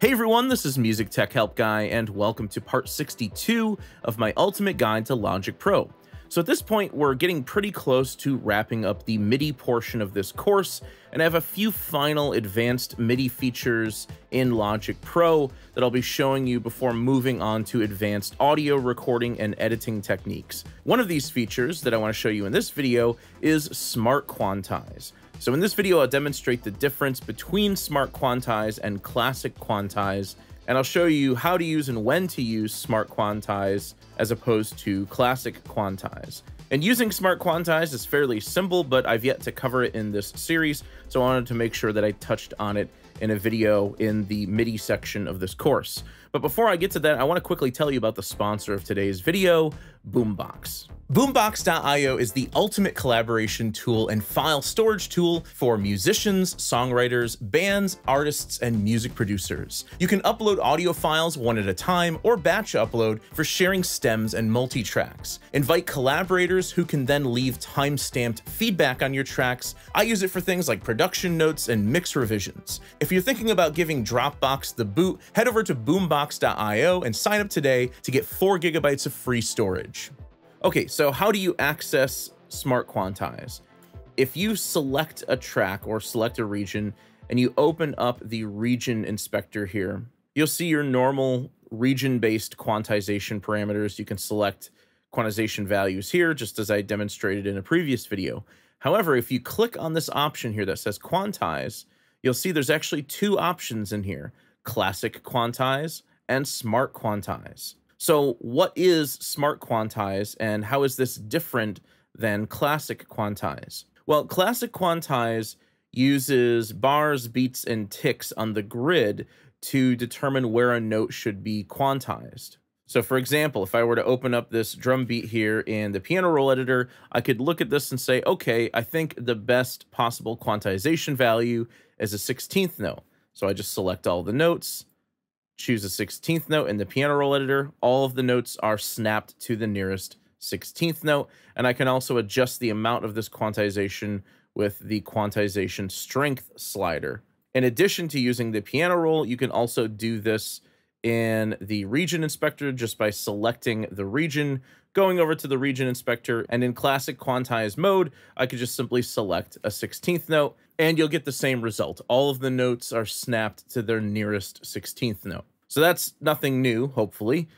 Hey everyone, this is Music Tech Help Guy, and welcome to part 62 of my ultimate guide to Logic Pro. So at this point, we're getting pretty close to wrapping up the MIDI portion of this course, and I have a few final advanced MIDI features in Logic Pro that I'll be showing you before moving on to advanced audio recording and editing techniques. One of these features that I want to show you in this video is Smart Quantize. So in this video, I'll demonstrate the difference between Smart Quantize and Classic Quantize, and I'll show you how to use and when to use Smart Quantize as opposed to Classic Quantize. And using Smart Quantize is fairly simple, but I've yet to cover it in this series, so I wanted to make sure that I touched on it in a video in the MIDI section of this course. But before I get to that, I want to quickly tell you about the sponsor of today's video, Boombox. Boombox.io is the ultimate collaboration tool and file storage tool for musicians, songwriters, bands, artists, and music producers. You can upload audio files one at a time or batch upload for sharing stems and multi-tracks. Invite collaborators who can then leave timestamped feedback on your tracks. I use it for things like production notes and mix revisions. If you're thinking about giving Dropbox the boot, head over to Boombox.io and sign up today to get 4 GB of free storage. Okay, so how do you access Smart Quantize? If you select a track or select a region and you open up the region inspector here, you'll see your normal region-based quantization parameters. You can select quantization values here, just as I demonstrated in a previous video. However, if you click on this option here that says Quantize, you'll see there's actually two options in here, Classic Quantize and Smart Quantize. So what is Smart Quantize and how is this different than Classic Quantize? Well, Classic Quantize uses bars, beats, and ticks on the grid to determine where a note should be quantized. So for example, if I were to open up this drum beat here in the piano roll editor, I could look at this and say, okay, I think the best possible quantization value is a 16th note. So I just select all the notes, choose a 16th note in the piano roll editor. All of the notes are snapped to the nearest 16th note. And I can also adjust the amount of this quantization with the quantization strength slider. In addition to using the piano roll, you can also do this in the region inspector just by selecting the region, going over to the region inspector, and in Classic Quantize mode, I could just simply select a 16th note and you'll get the same result. All of the notes are snapped to their nearest 16th note. So that's nothing new, hopefully.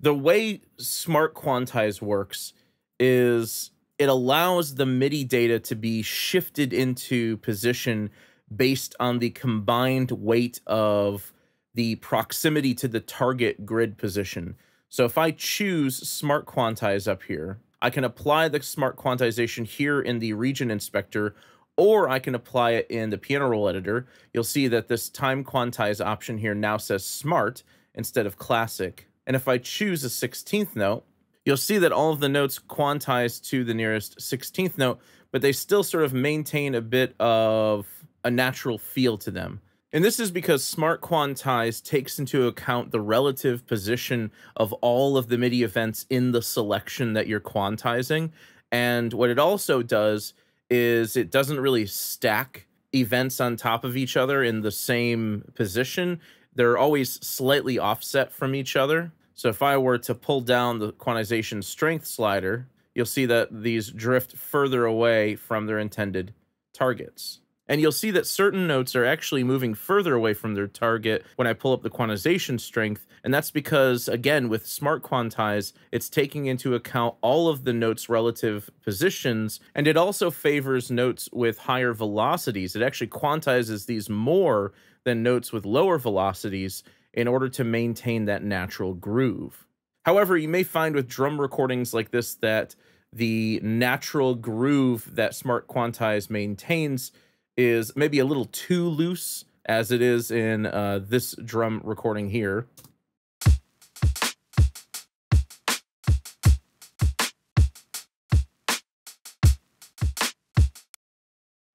The way Smart Quantize works is it allows the MIDI data to be shifted into position based on the combined weight of the proximity to the target grid position. So if I choose Smart Quantize up here, I can apply the Smart Quantization here in the region inspector, or I can apply it in the piano roll editor. You'll see that this time quantize option here now says Smart instead of Classic. And if I choose a 16th note, you'll see that all of the notes quantize to the nearest 16th note, but they still sort of maintain a bit of a natural feel to them. And this is because Smart Quantize takes into account the relative position of all of the MIDI events in the selection that you're quantizing. And what it also does is it doesn't really stack events on top of each other in the same position. They're always slightly offset from each other. So if I were to pull down the quantization strength slider, you'll see that these drift further away from their intended targets. And you'll see that certain notes are actually moving further away from their target when I pull up the quantization strength. And that's because, again, with Smart Quantize, it's taking into account all of the notes' relative positions. And it also favors notes with higher velocities. It actually quantizes these more than notes with lower velocities in order to maintain that natural groove. However, you may find with drum recordings like this that the natural groove that Smart Quantize maintains is maybe a little too loose, as it is in this drum recording here.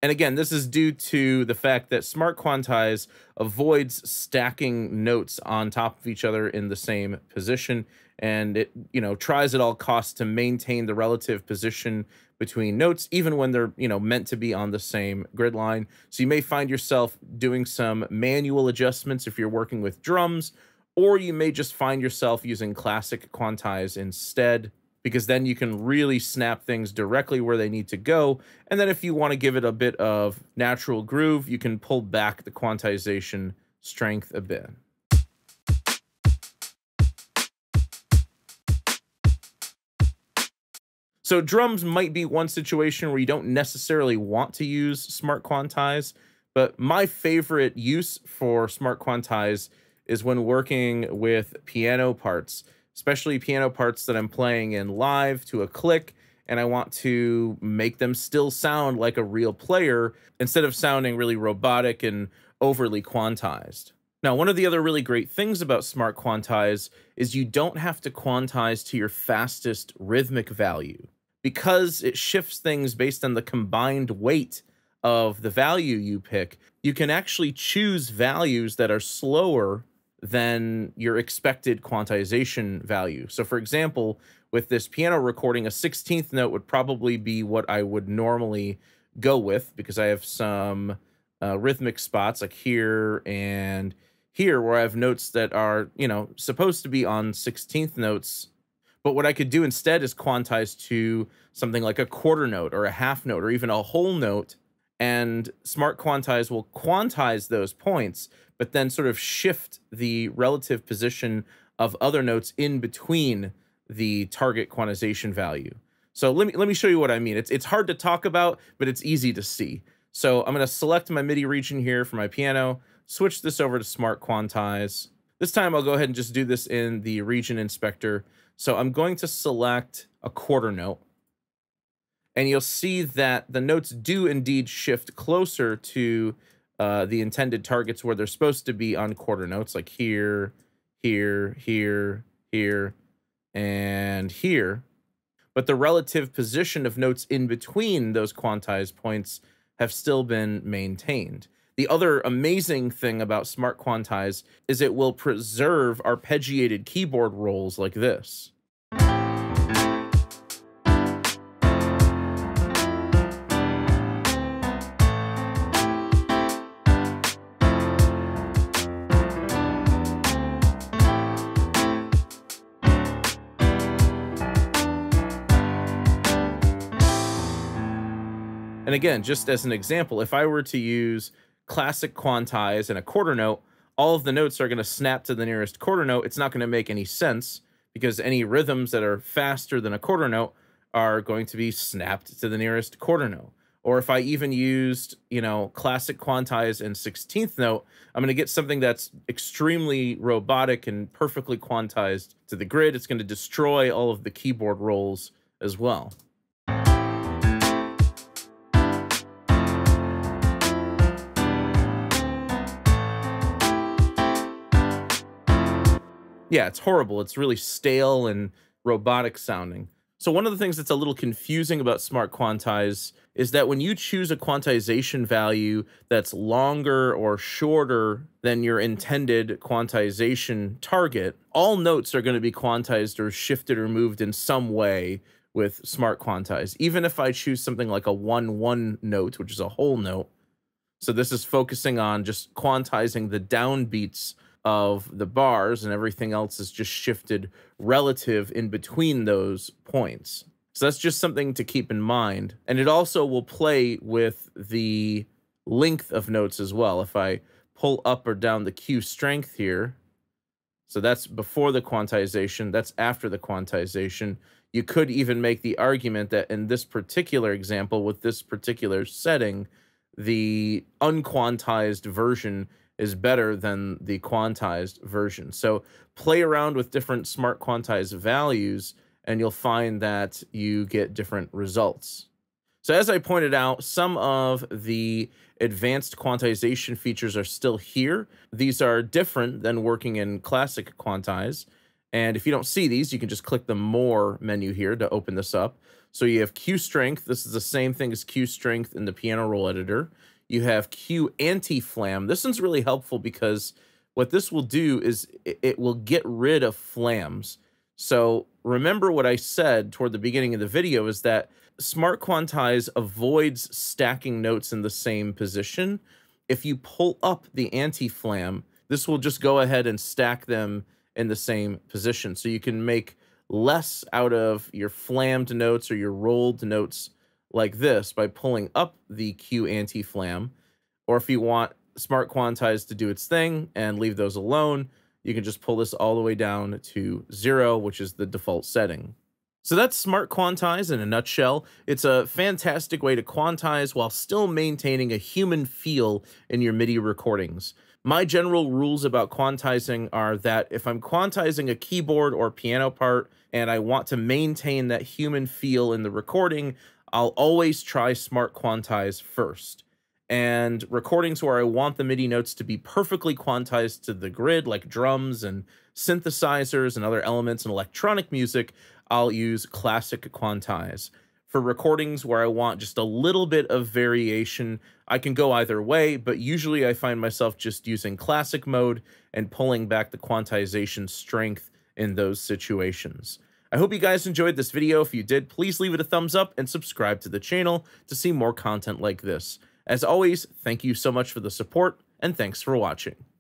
And again, this is due to the fact that Smart Quantize avoids stacking notes on top of each other in the same position. And it, you know, tries at all costs to maintain the relative position between notes, even when they're, you know, meant to be on the same grid line. So you may find yourself doing some manual adjustments if you're working with drums, or you may just find yourself using Classic Quantize instead, because then you can really snap things directly where they need to go. And then if you want to give it a bit of natural groove, you can pull back the quantization strength a bit. So drums might be one situation where you don't necessarily want to use Smart Quantize, but my favorite use for Smart Quantize is when working with piano parts, especially piano parts that I'm playing in live to a click, and I want to make them still sound like a real player instead of sounding really robotic and overly quantized. Now, one of the other really great things about Smart Quantize is you don't have to quantize to your fastest rhythmic value, because it shifts things based on the combined weight of the value you pick. You can actually choose values that are slower than your expected quantization value. So for example, with this piano recording, a 16th note would probably be what I would normally go with, because I have some rhythmic spots like here and here where I have notes that are, you know, supposed to be on 16th notes. But what I could do instead is quantize to something like a quarter note or a half note or even a whole note. And Smart Quantize will quantize those points, but then sort of shift the relative position of other notes in between the target quantization value. So let me show you what I mean. It's hard to talk about, but it's easy to see. So I'm going to select my MIDI region here for my piano, switch this over to Smart Quantize. This time I'll go ahead and just do this in the region inspector. So I'm going to select a quarter note. And you'll see that the notes do indeed shift closer to the intended targets where they're supposed to be on quarter notes, like here, here, here, here, and here. But the relative position of notes in between those quantized points have still been maintained. The other amazing thing about Smart Quantize is it will preserve arpeggiated keyboard rolls like this. And again, just as an example, if I were to use Classic Quantize and a quarter note, all of the notes are going to snap to the nearest quarter note. It's not going to make any sense, because any rhythms that are faster than a quarter note are going to be snapped to the nearest quarter note. Or if I even used, you know, Classic Quantize and 16th note, I'm going to get something that's extremely robotic and perfectly quantized to the grid. It's going to destroy all of the keyboard rolls as well. Yeah, it's horrible. It's really stale and robotic sounding. So one of the things that's a little confusing about Smart Quantize is that when you choose a quantization value that's longer or shorter than your intended quantization target, all notes are going to be quantized or shifted or moved in some way with Smart Quantize. Even if I choose something like a 1/1 note, which is a whole note. So this is focusing on just quantizing the downbeats of the bars, and everything else is just shifted relative in between those points. So that's just something to keep in mind. And it also will play with the length of notes as well. If I pull up or down the Q-Strength here, so that's before the quantization, that's after the quantization. You could even make the argument that in this particular example, with this particular setting, the unquantized version is better than the quantized version. So play around with different Smart Quantize values and you'll find that you get different results. So as I pointed out, some of the advanced quantization features are still here. These are different than working in Classic Quantize. And if you don't see these, you can just click the More menu here to open this up. So you have Q-Strength. This is the same thing as Q-Strength in the piano roll editor. You have Q-AntiFlam. This one's really helpful because what this will do is it will get rid of flams. So remember what I said toward the beginning of the video is that Smart Quantize avoids stacking notes in the same position. If you pull up the anti-flam, this will just go ahead and stack them in the same position. So you can make less out of your flammed notes or your rolled notes like this by pulling up the Q-AntiFlam. Or if you want Smart Quantize to do its thing and leave those alone, you can just pull this all the way down to 0, which is the default setting. So that's Smart Quantize in a nutshell. It's a fantastic way to quantize while still maintaining a human feel in your MIDI recordings. My general rules about quantizing are that if I'm quantizing a keyboard or piano part and I want to maintain that human feel in the recording, I'll always try Smart Quantize first. And recordings where I want the MIDI notes to be perfectly quantized to the grid, like drums and synthesizers and other elements in electronic music, I'll use Classic Quantize. For recordings where I want just a little bit of variation, I can go either way, but usually I find myself just using classic mode and pulling back the quantization strength in those situations. I hope you guys enjoyed this video. If you did, please leave it a thumbs up and subscribe to the channel to see more content like this. As always, thank you so much for the support, and thanks for watching.